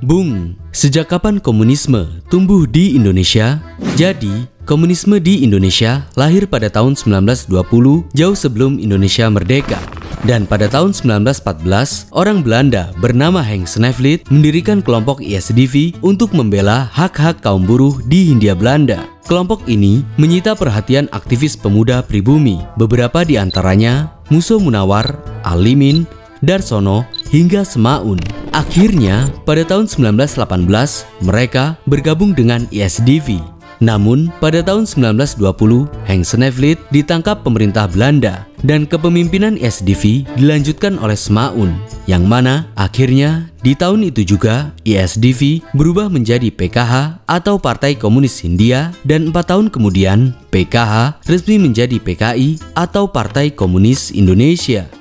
Bung, sejak kapan komunisme tumbuh di Indonesia? Jadi, komunisme di Indonesia lahir pada tahun 1920, jauh sebelum Indonesia merdeka. Dan pada tahun 1914, orang Belanda bernama Henk Sneevliet mendirikan kelompok ISDV untuk membela hak-hak kaum buruh di Hindia Belanda. Kelompok ini menyita perhatian aktivis pemuda pribumi, beberapa di antaranya Muso Munawar, Alimin, Darsono, hingga Semaun. Akhirnya, pada tahun 1918, mereka bergabung dengan ISDV. Namun, pada tahun 1920, Henk Sneevliet ditangkap pemerintah Belanda dan kepemimpinan ISDV dilanjutkan oleh Semaun, yang mana akhirnya di tahun itu juga ISDV berubah menjadi PKH atau Partai Komunis Hindia, dan 4 tahun kemudian PKH resmi menjadi PKI atau Partai Komunis Indonesia.